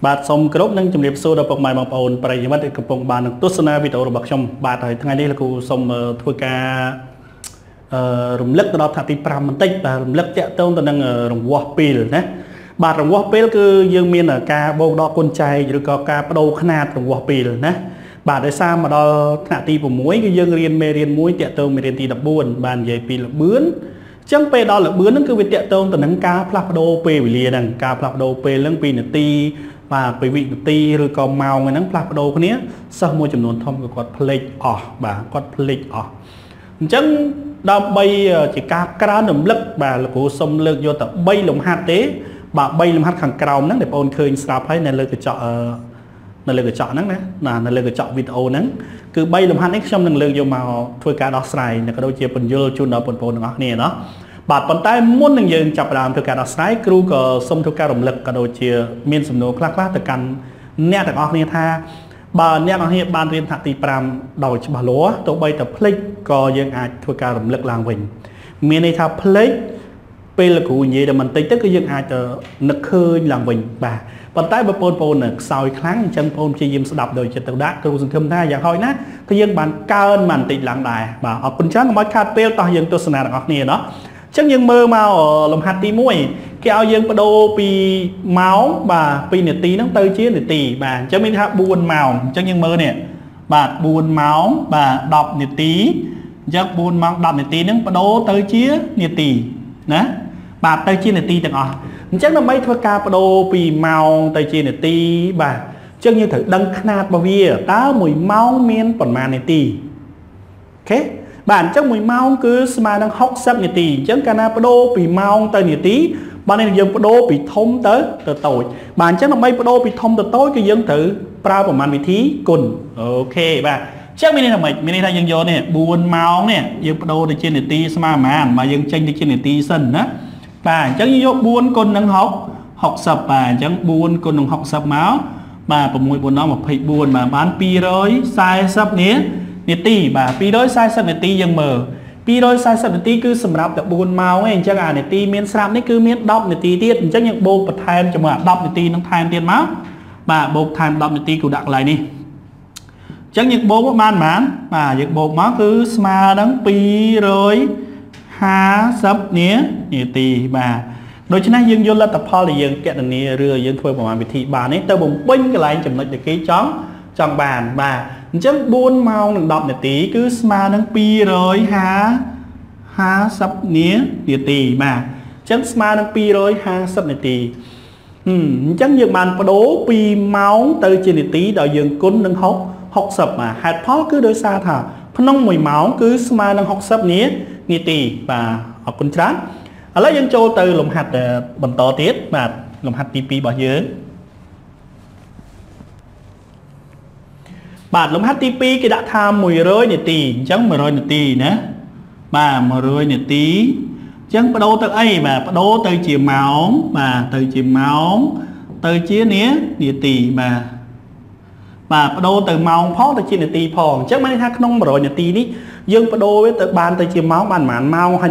But some crop nung to live soda of my own pragmatic ban to sana with or baksham, but I think some took បាទរងាស់ពេលគឺយើងមានការបោកដកកូនចៃឬក៏ការបដូរຂ្នាតរងាស់ពេលណាបាទដោយសារមកដល់ថ្នាក់ទី បាទ៣លំហាត់ខាងក្រោមហ្នឹងដែលបងឃើញស្រាប់ហើយនៅលើកញ្ចក់ ពេលលោកគ្រូនិយាយដល់បន្តិចទៅគឺយើងអាចនឹកឃើញឡើងវិញបាទប៉ុន្តែបើបងប្អូនស្អោយខ្លាំងអញ្ចឹងបងជាយាមស្ដាប់ដោយចិត្តទឹកដាក់គ្រូសង្ឃឹមថាយ៉ាងហោចណាស់គឺយើងបានកើនបានបន្តិចឡើងដែរបាទអត់ប៉ុន្តែមកខាត់ពេលតោះយើងទស្សនារបស់គ្នា បាទទៅជានាទីទាំងអស់អញ្ចឹងដើម្បីធ្វើការបដូរពីម៉ោងទៅជានាទីបាទអញ្ចឹងយើងត្រូវដឹងຂະຫນាតរបស់វាតើ ចឹងមានន័យថាម៉េចមានន័យថាយើងយកនេះ បាទអញ្ចឹងយើងយក 4 គុណនឹង 60 បាទអញ្ចឹង 4 គុណនឹង 60 មក បាទ 6 4 ដល់ 24 បាទ បាន 240 នាទី បាទ 240 នាទី យើង មើល 240 នាទី គឺ សម្រាប់ តែ 4 ម៉ោង ឯង អញ្ចឹង អា នាទី មាន ស្រាប់ នេះ គឺ មាន 10 នាទី ទៀត អញ្ចឹង យើង បូក បន្ថែម ជាមួយ អា 10 នាទី នឹង ថែម ទៀត មក បាទ បូក ថែម 10 នាទី គឺ ដាក់ កន្លែង នេះ អញ្ចឹង យើង បូក បាន បាទ យើង បូក មក គឺ ស្មើ នឹង 50 នាទី បាទ ដូច្នេះ យើង យក លទ្ធផល ដែល យើង កណនា ឬ យើង ធ្វើ ប្រមាណ វិធី បាន នេះ ទៅ បំពេញ កន្លែង ចំណុច ដែល គេ ចង់ បាន បាទ អញ្ចឹង 4 ម៉ោង និង 10 នាទី គឺ ស្មើ នឹង 250 នាទី បាទ អញ្ចឹង ស្មើ នឹង 250 នាទី អញ្ចឹង យើង បាន បដូរ 2 ម៉ោង ទៅ ជា នាទី ដោយ យើង គុណ នឹង 60 បាទ ហេតុផល គឺ ដោយ សារ ថា ក្នុង 1 ម៉ោង គឺ ស្មើ នឹង 60 នាទី បាទអរគុណច្រើនឥឡូវយើងចូលទៅលំហាត់បន្តទៀតបាទលំហាត់ទី យើងបដូរវាទៅបានទៅជាម៉ោង គឺប្រហែលវិធីចែកបាទយើងប្រច្រាស់គ្នាវិញណាបាទអញ្ចឹងមិនយើងយកមកចែកមកនេះចែកវាមិនអញ្ចឹងបងប្អូនទាំងអស់គ្នាសូមមើលដោយទឹកដាក់ណាបាទអញ្ចឹង 1 0 0 1 6 បាទ អញ្ចឹង 100 ដកចេញ 60 សំណល់ គឺ សល់ 40 បាទ សំណល់ នៅ សល់ នេះ គឺជា នាទី ឯ មួយ ដែល បាន នេះ គឺជា 1 ម៉ោង អញ្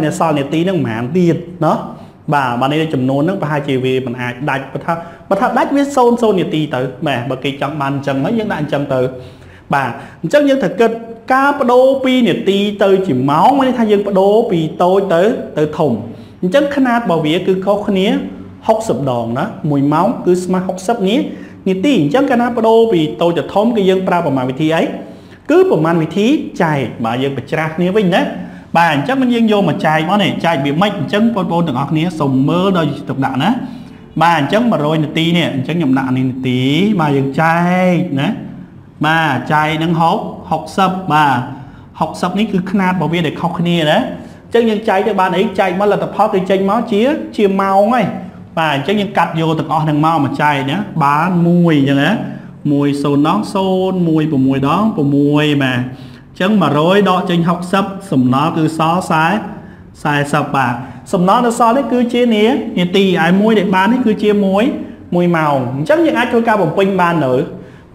ចឹង យើង អាច ធ្វើ ការ បំពេញ បាន នៅ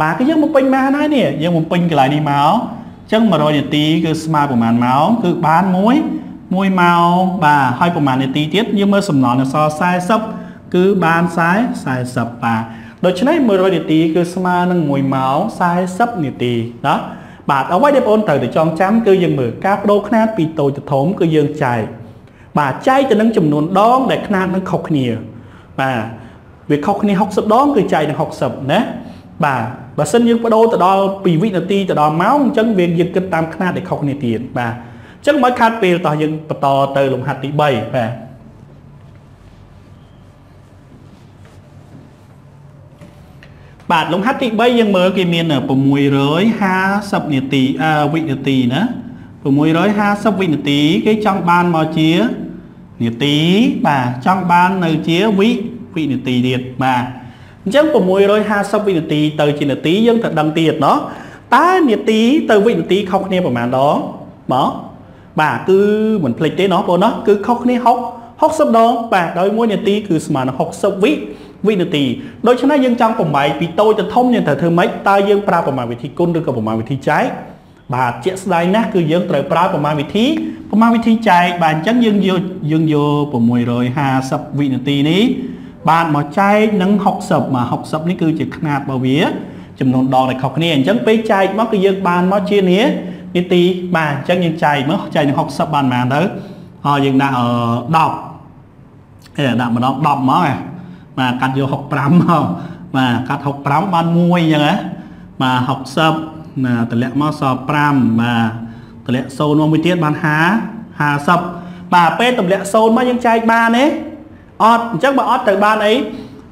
បាទ គឺ យើង បំពេញ បាន ហើយ នេះ យើង បំពេញ កន្លែង នេះ មក អញ្ចឹង 100 នាទី គឺ ស្មើ ប្រមាណ ម៉ោង គឺ បាន 1 ម៉ោង បាទ ហើយ ប្រមាណ នាទី ទៀត យើង មើល សំណល់ នៅ សល់ 40 គឺ បាន 40 បាទ Đối với 10 nửa tí cứ mà nâng mùi máu sai sắp nửa tí đó. Bạn ở ngoài đẹp ôn thử để chọn chám cứ dừng mở các đô khát vì tôi cho thống cứ dừng chạy. Bạn chạy cho nâng chùm nôn đón để khát nâng khóc nhiều. Và việc khóc này học sập đón cứ chạy nâng học sập nhé. Và xin những đô từ đó vì vị nửa tí từ đó máu chân viên dừng kinh tam khát để khóc nửa tiền. Và chắc mới khát vì tòa dừng tòa từ lùng hạt tí bầy. Bạn lông hát thì bây giờ mới kì miền ở mùi rối ha sập nửa tí vị nửa tí nữa. Mùi rối ha sập vị nửa tí cái trong ban màu chía nửa tí và trong ban nơi chía vị nửa tí điệt mà chắc của mùi rối ha sập vị nửa tí từ chỉ nửa tí dân thật đăng tiệt đó ta nửa tí từ vị nửa tí khóc nè mà đó bỏ bà cứ mình play tế nó của nó cứ khóc nè hóc hóc sắp đó và đôi mùi nửa tí cứ mà nó học sắp vị vì nửa tí đối với nó dân trong phòng máy vì tôi cho thông nhận thờ thơ mấy ta dân pra phòng máy vị thí côn được phòng máy vị thí cháy và chết dài nát cứ dân trời pra phòng máy vị thí cháy bạn chắc dân vô phòng mùi rồi hà sập vị nửa tí ní bạn mà cháy nâng học sập ní cứ chỉ khát bảo vía chùm nôn đo này khóc nền chẳng bế cháy mất cứ dân bàn mất chia ní nửa tí bạn chắc dân cháy mất cháy học sập bàn mà đó họ dân đã ở đọc đã mà đọc mà mà cắt vô học prám không mà cắt học prám ban muôi vậy á mà học sập là từ lẽ mà sập prám mà từ lẽ sâu nó mới tiết ban há hà sập bà p từ lẽ sâu mà những trai ban ấy ọt chắc bà ọt từ ban ấy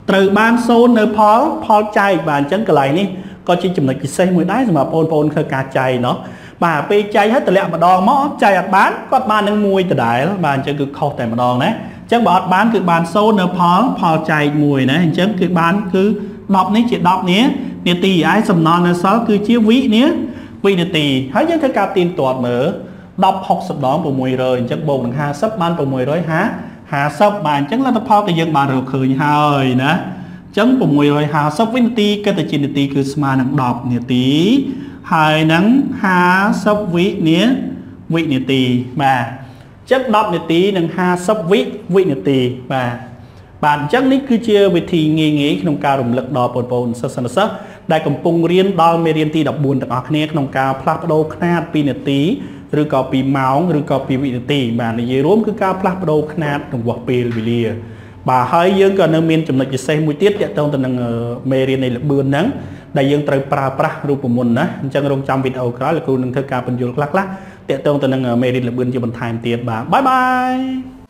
từ ban sâu nơi phó phó trai và chấn cái này ní coi chỉ chụp lại chỉ xây mới đáy mà pol pol khơi cà trai nó bà p trai hết từ lẽ mà đòn mõ trai đặt bán có ban đang muôi từ đại đó bàn chân cứ khâu tại mà đòn đấy chắc bọn bán cứ bán số nợ phó chạy mùi này hình chân cứ bán cứ đọc này chỉ đọc nhé nè tì ai sầm non là sao cứ chia vị nhé vì nè tì hãy nhớ cái cà tin tuột mở đọc học sập đó của mùi rồi chắc bộ đằng hà sấp ban của mùi rồi hà sấp bàn chắc là tập phó cái dân bà được khử nhà ơi nè chân của mùi rồi hà sấp với nè tì cái tờ chỉ nè tì cứ mà nắng đọc nè tì hai nắng hà sấp vị nè tì mà chất đọc nửa tí nâng ha sắp vị nửa tí và bản chất này cứ chia về thì nghe trong cao đồng lực đo bồn bồn sơ sơ sơ đại cầm cung riêng đo mê riêng tí đọc buồn đặc ọc này trong cao phát đô khát vì nửa tí rồi có bị máu rồi có bị vị nửa tí và nó dưới rốm cứ cao phát đô khát trong quốc bì lìa và hơi dương còn nâng miên chùm lịch xe mùi tiết chạy tông tình nâng mê riêng này lực bươn nâng đại dương trời pra pra rùa của mình á chẳng rong trong video đó là cô nâng thơ ca bình dương lắc lắc เตะตรงตัวนึงเมรินหรือบืนอยู่บนไทม์เตียบาบายบาย